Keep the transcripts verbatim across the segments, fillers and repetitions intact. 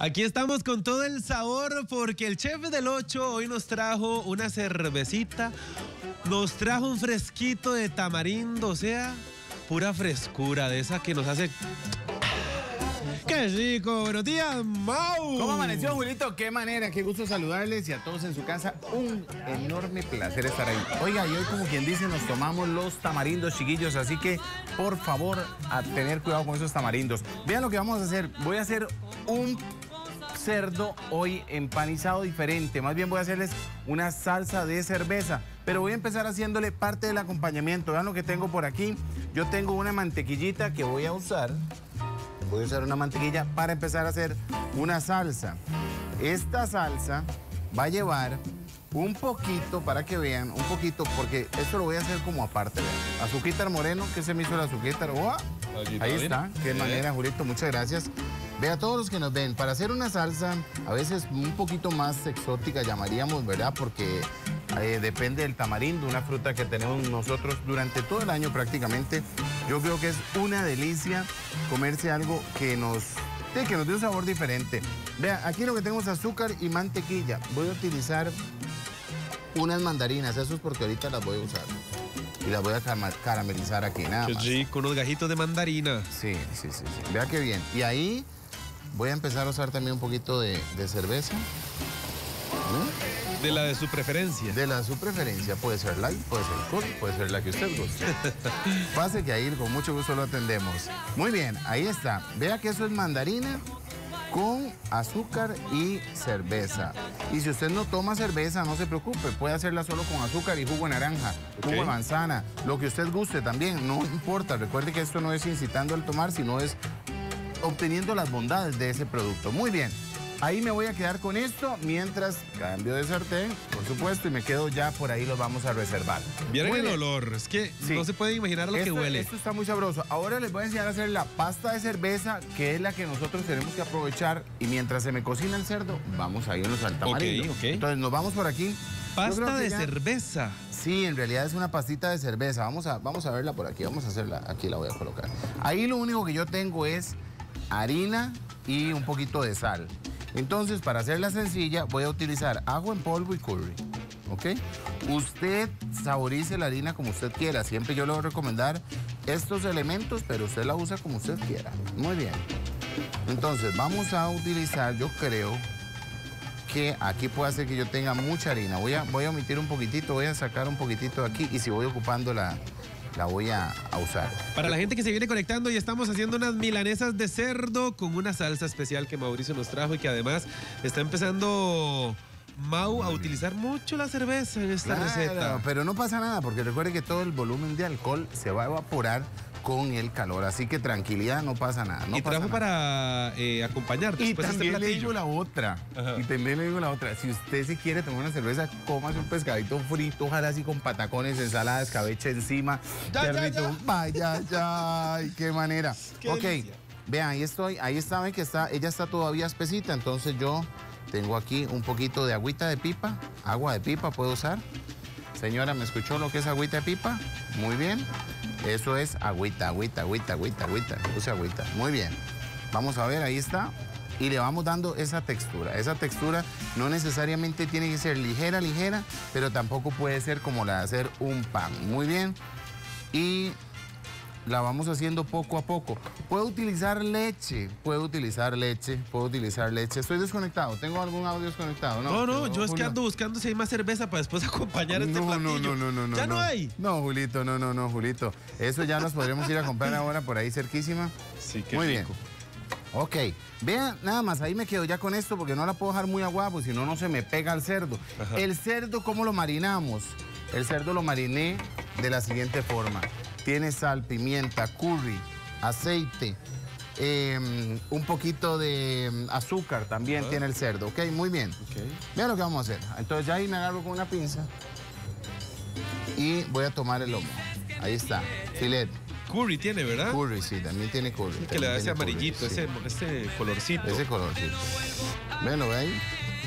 Aquí estamos con todo el sabor porque el chef del ocho hoy nos trajo una cervecita, nos trajo un fresquito de tamarindo, o sea, pura frescura de esa que nos hace... ¡Qué rico! ¡Buenos días, Mau! ¿Cómo amaneció, Julito? ¡Qué manera! ¡Qué gusto saludarles! Y a todos en su casa, un enorme placer estar ahí. Oiga, y hoy, como quien dice, nos tomamos los tamarindos, chiquillos. Así que, por favor, a tener cuidado con esos tamarindos. Vean lo que vamos a hacer. Voy a hacer un cerdo hoy empanizado diferente. Más bien voy a hacerles una salsa de cerveza. Pero voy a empezar haciéndole parte del acompañamiento. Vean lo que tengo por aquí. Yo tengo una mantequillita que voy a usar... Voy a usar una mantequilla para empezar a hacer una salsa. Esta salsa va a llevar un poquito, para que vean, un poquito, porque esto lo voy a hacer como aparte. ¿Vean? Azuquitar moreno, que se me hizo el azuquitar. Oh, ahí está, qué manera, Julito, muchas gracias. Ve a todos los que nos ven, para hacer una salsa, a veces un poquito más exótica llamaríamos, ¿verdad? Porque... Eh, depende del tamarindo, una fruta que tenemos nosotros durante todo el año prácticamente. Yo creo que es una delicia comerse algo que nos, sí, que nos dé un sabor diferente. Vean, aquí lo que tengo es azúcar y mantequilla. Voy a utilizar unas mandarinas, eso es porque ahorita las voy a usar. Y las voy a caramelizar aquí, nada más. Sí, con unos gajitos de mandarina. Sí, sí, sí, sí. Vea qué bien. Y ahí voy a empezar a usar también un poquito de, de cerveza. ¿No? De la de su preferencia. De la de su preferencia. Puede ser light, puede ser cool, puede ser la que usted guste. Pase que ahí con mucho gusto lo atendemos. Muy bien, ahí está. Vea que eso es mandarina con azúcar y cerveza. Y si usted no toma cerveza, no se preocupe. Puede hacerla solo con azúcar y jugo de naranja, okay, jugo de manzana, lo que usted guste también. No importa. Recuerde que esto no es incitando al tomar, sino es obteniendo las bondades de ese producto. Muy bien. Ahí me voy a quedar con esto, mientras cambio de sartén, por supuesto, y me quedo ya por ahí, los vamos a reservar. Vieron el olor, es que sí, no se puede imaginar lo esto, que huele. Esto está muy sabroso. Ahora les voy a enseñar a hacer la pasta de cerveza, que es la que nosotros tenemos que aprovechar, y mientras se me cocina el cerdo, vamos a irnos al tamarindo. Okay, okay. Entonces nos vamos por aquí. Pasta de ya... cerveza. Sí, en realidad es una pastita de cerveza. Vamos a, vamos a verla por aquí, vamos a hacerla, aquí la voy a colocar. Ahí lo único que yo tengo es harina y un poquito de sal. Entonces, para hacerla sencilla, voy a utilizar ajo en polvo y curry, ¿ok? Usted saborice la harina como usted quiera. Siempre yo le voy a recomendar estos elementos, pero usted la usa como usted quiera. Muy bien. Entonces, vamos a utilizar, yo creo que aquí puede hacer que yo tenga mucha harina. Voy a, voy a omitir un poquitito, voy a sacar un poquitito de aquí y si voy ocupando la... la voy a, a usar. Para la gente que se viene conectando, y estamos haciendo unas milanesas de cerdo con una salsa especial que Mauricio nos trajo y que además está empezando Mau a utilizar mucho la cerveza en esta, claro, receta. Pero no pasa nada, porque recuerde que todo el volumen de alcohol se va a evaporar con el calor, así que tranquilidad, no pasa nada. No y pasa trajo nada. Para eh, acompañarte. Y también este le digo la otra, Ajá. y también le digo la otra, si usted se quiere tomar una cerveza, cómase un pescadito frito, ojalá así con patacones, ensalada, escabeche encima, ya, ternito, ya, ya. vaya, ya, ay, qué manera. Qué ok, delicia. Vean, ahí estoy, ahí está, ven que está, ella está todavía espesita, entonces yo tengo aquí un poquito de agüita de pipa, agua de pipa puedo usar. Señora, ¿me escuchó lo que es agüita de pipa? Muy bien. Eso es agüita, agüita, agüita, agüita, agüita. Puse agüita. Muy bien. Vamos a ver, ahí está. Y le vamos dando esa textura. Esa textura no necesariamente tiene que ser ligera, ligera, pero tampoco puede ser como la de hacer un pan. Muy bien. Y la vamos haciendo poco a poco. Puedo utilizar leche, puedo utilizar leche, puedo utilizar leche. Estoy desconectado, tengo algún audio desconectado. No, no, no, yo Julio. es que ando buscando si hay más cerveza para después acompañar no, este platillo. No, no, no, no. ¿Ya no, no hay? No, Julito, no, no, no, Julito. Eso ya nos podremos ir a comprar ahora por ahí cerquísima. Sí, qué Muy rico. bien. Ok, vean, nada más, ahí me quedo ya con esto porque no la puedo dejar muy aguada, porque si no, no se me pega el cerdo. Ajá. El cerdo, ¿cómo lo marinamos? El cerdo lo mariné de la siguiente forma. Tiene sal, pimienta, curry, aceite, eh, un poquito de azúcar también ah, tiene el cerdo, ¿ok? Muy bien. Okay. Vean lo que vamos a hacer. Entonces ya ahí me agarro con una pinza y voy a tomar el lomo. Ahí está, filet. Curry tiene, ¿verdad? Curry, sí, también tiene curry. Es que le da ese amarillito, curry, ese, sí. ese colorcito. Ese colorcito. Ven, lo ve ahí.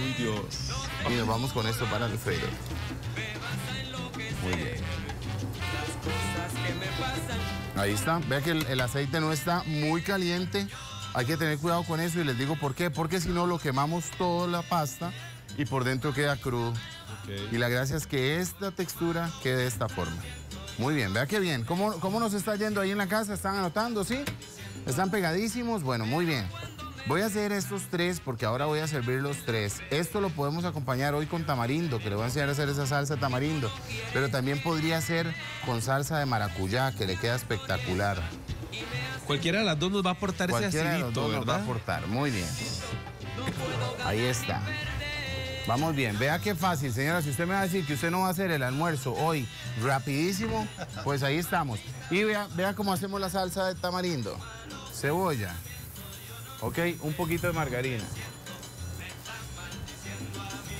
Ay, Dios. Y nos vamos con esto para el frito. Muy bien. Ahí está, vea que el, el aceite no está muy caliente, Hay que tener cuidado con eso y les digo por qué. Porque si no, lo quemamos toda la pasta y por dentro queda crudo. Okay. Y la gracia es que esta textura quede de esta forma. Muy bien, vea qué bien. ¿Cómo, cómo nos está yendo ahí en la casa? ¿Están anotando, sí? ¿Están pegadísimos? Bueno, muy bien. Voy a hacer estos tres porque ahora voy a servir los tres. Esto lo podemos acompañar hoy con tamarindo, que le voy a enseñar a hacer esa salsa tamarindo. Pero también podría ser con salsa de maracuyá, que le queda espectacular. Cualquiera de las dos nos va a aportar ese acidito, ¿verdad? Cualquiera de las dos nos va a aportar, muy bien. Ahí está. Vamos bien, vea qué fácil, señora. Si usted me va a decir que usted no va a hacer el almuerzo hoy rapidísimo, pues ahí estamos. Y vea, vea cómo hacemos la salsa de tamarindo. Cebolla. Ok, un poquito de margarina.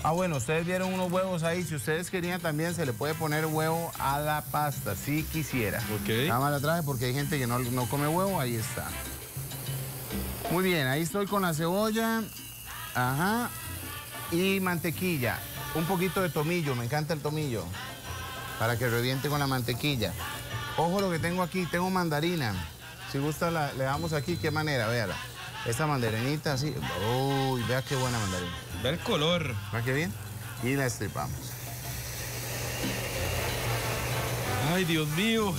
Ah, bueno, ustedes vieron unos huevos ahí. Si ustedes querían también, se le puede poner huevo a la pasta, si quisiera. Ok. Nada más la traje porque hay gente que no, no come huevo, ahí está. Muy bien, ahí estoy con la cebolla. Ajá. Y mantequilla, un poquito de tomillo, me encanta el tomillo, para que reviente con la mantequilla. Ojo lo que tengo aquí, tengo mandarina. Si gusta la, le damos aquí, qué manera, véala. Esta mandarinita así, uy, vea qué buena mandarina. Ve el color. ¿Va qué bien? Y la estripamos. Ay, Dios mío.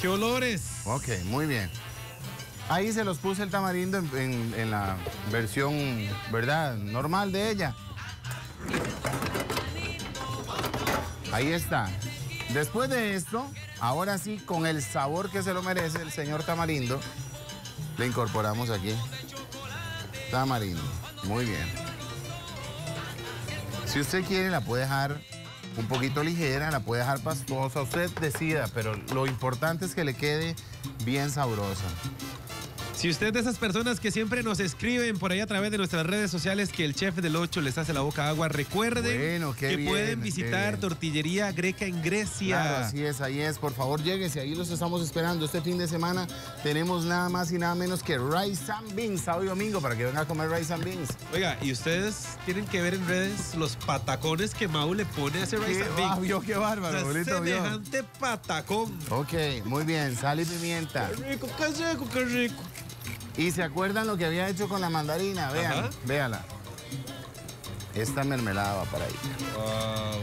Qué olores. Ok, muy bien. Ahí se los puse el tamarindo en, en, en la versión, ¿verdad?, normal de ella. Ahí está. Después de esto, ahora sí, con el sabor que se lo merece el señor tamarindo, le incorporamos aquí tamarindo. Muy bien. Si usted quiere, la puede dejar un poquito ligera, la puede dejar pastosa. Usted decida, pero lo importante es que le quede bien sabrosa. Si usted es de esas personas que siempre nos escriben por ahí a través de nuestras redes sociales que el chef del ocho les hace la boca agua, recuerden bueno, que bien, pueden visitar Tortillería Greca en Grecia. Claro, así es, ahí es. Por favor, lléguense, ahí los estamos esperando. Este fin de semana tenemos nada más y nada menos que Rice and Beans, sábado y domingo, para que vengan a comer Rice and Beans. Oiga, y ustedes tienen que ver en redes los patacones que Mau le pone a ese Rice and Beans. Yo, qué bárbaro, o sea, bonito, semejante yo. Patacón. Ok, muy bien, sal y pimienta. Qué rico, qué rico, qué rico. Y se acuerdan lo que había hecho con la mandarina, vean, ajá, véala. Esta mermelada va para ahí. Wow.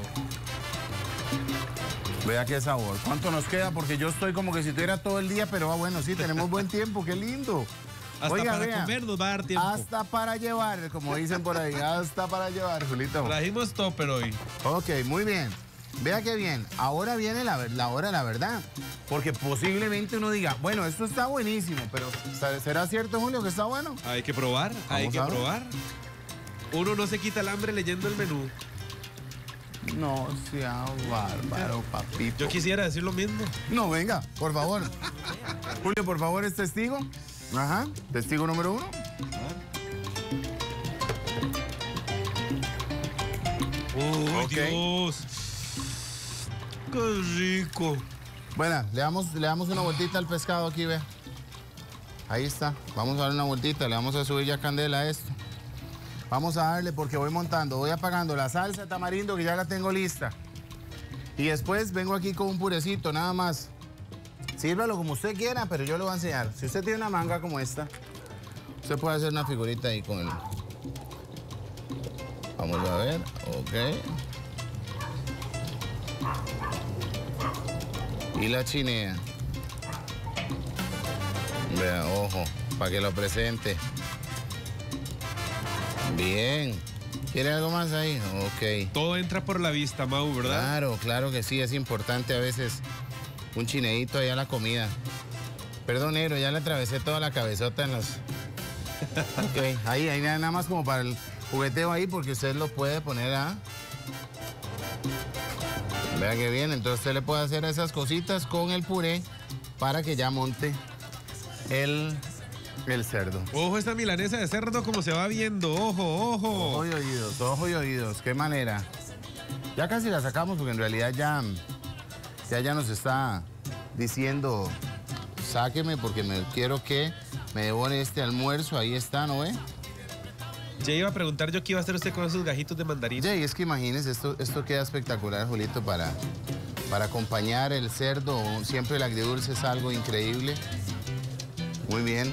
Vea qué sabor. ¿Cuánto nos queda? Porque yo estoy como que si tuviera todo el día, pero ah, bueno, sí, tenemos buen tiempo, qué lindo. Hasta oiga, para vean, comer nos va a dar tiempo. Hasta para llevar, como dicen por ahí, hasta para llevar, Julito. Trajimos topper hoy. Ok, muy bien. Vea qué bien, ahora viene la, la hora de la verdad, porque posiblemente uno diga, bueno, esto está buenísimo, pero ¿será cierto, Julio, que está bueno? Hay que probar, Vamos hay que probar. Uno no se quita el hambre leyendo el menú. No sea bárbaro, papito. Yo quisiera decir lo mismo. No, venga, por favor. Julio, por favor, es testigo. Ajá, testigo número uno. ¡Oh, okay. Dios! ¡Qué rico! Bueno, le damos, le damos una vueltita al pescado aquí, vea. Ahí está. Vamos a darle una vueltita. Le vamos a subir ya candela a esto. Vamos a darle porque voy montando. Voy apagando la salsa de tamarindo que ya la tengo lista. Y después vengo aquí con un purecito, nada más. Sírvalo como usted quiera, pero yo le voy a enseñar. Si usted tiene una manga como esta, usted puede hacer una figurita ahí con él. Vamos a ver. Ok. Y la chinea. Vea, ojo, para que lo presente. Bien. ¿Quiere algo más ahí? Ok. Todo entra por la vista, Mau, ¿verdad? Claro, claro que sí. Es importante a veces un chineito allá a la comida. Perdón, negro, ya le atravesé toda la cabezota en los... Ok, ahí, ahí nada más como para el jugueteo ahí, porque usted lo puede poner a... Vea que bien, entonces usted le puede hacer esas cositas con el puré para que ya monte el, el cerdo. Ojo esta milanesa de cerdo como se va viendo, ojo, ojo. Ojo y oídos, ojo y oídos, qué manera. Ya casi la sacamos porque en realidad ya, ya, ya nos está diciendo, sáqueme porque me quiero que me devore este almuerzo, ahí está, ¿no ve? Ya iba a preguntar yo qué iba a hacer usted con esos gajitos de mandarina. Yeah, y es que imagínese, esto, esto queda espectacular, Julito, para, para acompañar el cerdo. Siempre el agridulce es algo increíble. Muy bien.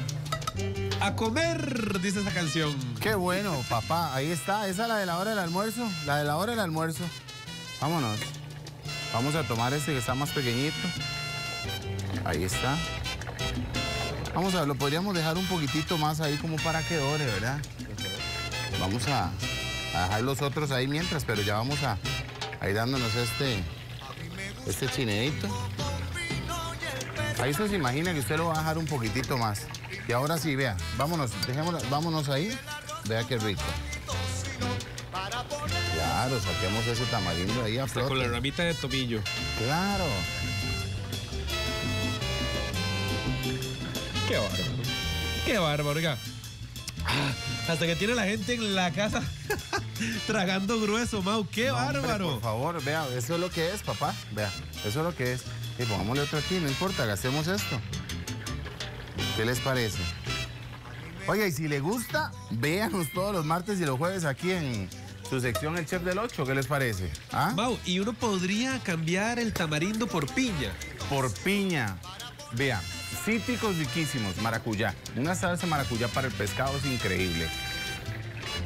A comer, dice esa canción. Qué bueno, papá. Ahí está. Esa es la de la hora del almuerzo. La de la hora del almuerzo. Vámonos. Vamos a tomar este que está más pequeñito. Ahí está. Vamos a ver, lo podríamos dejar un poquitito más ahí como para que dore, ¿verdad? Vamos a, a dejar los otros ahí mientras, pero ya vamos a, a ir dándonos este, este chinedito. Ahí se imagina que usted lo va a dejar un poquitito más. Y ahora sí, vea, vámonos, dejémonos, vámonos ahí, vea qué rico. Claro, saquemos ese tamarindo ahí a flote. Con la ramita de tomillo. Claro. Qué bárbaro. Qué bárbaro, oiga. Ah, hasta que tiene la gente en la casa tragando grueso, Mau. Qué no, bárbaro. Hombre, por favor, vea, eso es lo que es, papá. Vea, eso es lo que es. Y pongámosle otro aquí, no importa, hacemos esto. ¿Qué les parece? Oiga, y si le gusta, véanos todos los martes y los jueves aquí en su sección El Chef del ocho, ¿qué les parece? ¿Ah? Mau, y uno podría cambiar el tamarindo por piña. Por piña. Vea, cítricos riquísimos, maracuyá. Una salsa maracuyá para el pescado es increíble.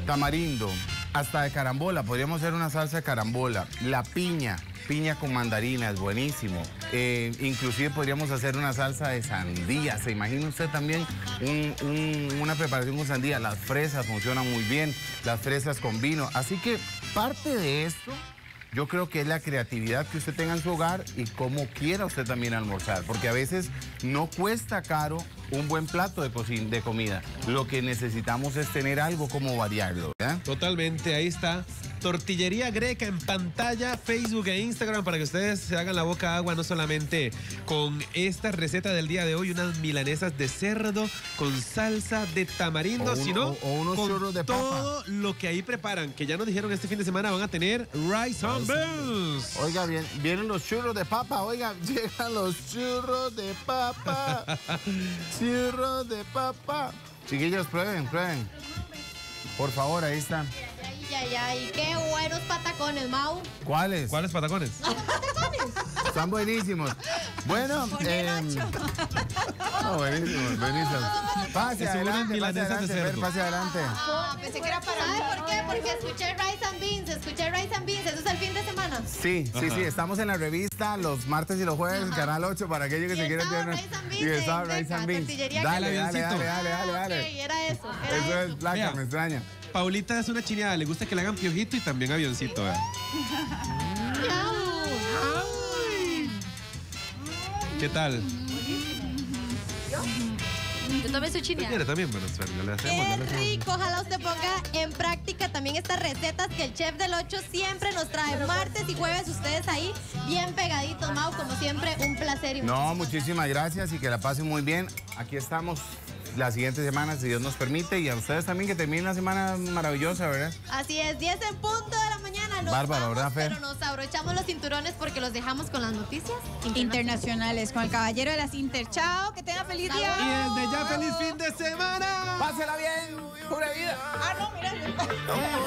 Tamarindo, hasta de carambola, podríamos hacer una salsa de carambola. La piña. Piña con mandarinas, buenísimo. Eh, inclusive podríamos hacer una salsa de sandía. ¿Se imagina usted también un, un, una preparación con sandía? Las fresas funcionan muy bien, las fresas con vino. Así que parte de esto, yo creo que es la creatividad que usted tenga en su hogar y cómo quiera usted también almorzar. Porque a veces no cuesta caro un buen plato de, cocina, de comida. Lo que necesitamos es tener algo como variarlo, ¿verdad? Totalmente, ahí está. Tortillería Greca en pantalla, Facebook e Instagram para que ustedes se hagan la boca agua, no solamente con esta receta del día de hoy, unas milanesas de cerdo con salsa de tamarindo, o uno, sino o, o unos con churros de papa. Todo lo que ahí preparan, que ya nos dijeron este fin de semana van a tener Rice and Beans. Oiga, bien, vienen los churros de papa, oiga, llegan los churros de papa, churros de papa. Chiquillos, prueben, prueben. Por favor, ahí están. Ay, ay, qué buenos patacones, Mau. ¿Cuáles? ¿Cuáles patacones? Los patacones. Están buenísimos. Bueno, eh... oh, buenísimos, buenísimos. Pase adelante, pase adelante, Fer, pase adelante. Ah, pensé que era para... ¿Sabe por qué? Porque escuché Rice and Beans, escuché Rice and Beans, ¿eso es el fin de semana? Sí, sí, Ajá. sí, estamos en la revista los martes y los jueves en Canal ocho para aquellos que se quieran... Y estaba Rice and Beans. Dale, dale, dale, dale, dale. Ok, era eso, era eso. Eso es placa, me extraña. Paulita es una chineada, le gusta que le hagan piojito y también avioncito. ¿Eh? ¿Qué tal? Yo también soy chineada. También, bueno, le hacemos, ¡qué rico! Ojalá usted ponga en práctica también estas recetas que el Chef del ocho siempre nos trae. Martes y jueves ustedes ahí bien pegaditos, Mau. Como siempre, un placer. Y no, muchísimas gracias y que la pasen muy bien. Aquí estamos la siguiente semana, si Dios nos permite, y a ustedes también que terminen una semana maravillosa, ¿verdad? Así es, diez en punto de la mañana. Nos Bárbaro, vamos, ¿verdad, Fer? Pero nos abrochamos los cinturones porque los dejamos con las noticias internacionales, internacionales con el caballero de las Inter. Chao, que tengan feliz día. Y desde ya, feliz fin de semana. Pásela bien, pura vida. Ah, no, mira.